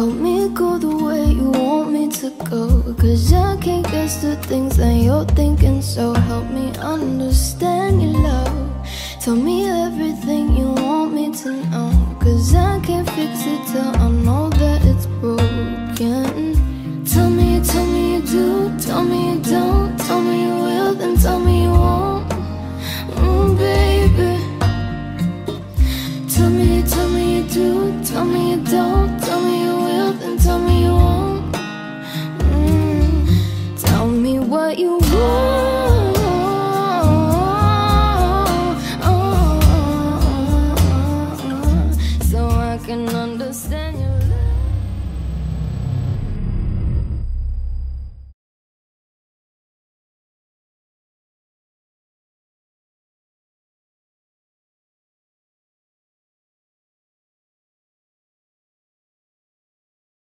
Help me go the way you want me to go, cause I can't guess the things that you're thinking. So help me understand your love. Tell me everything you want me to know, cause I can't fix it till I know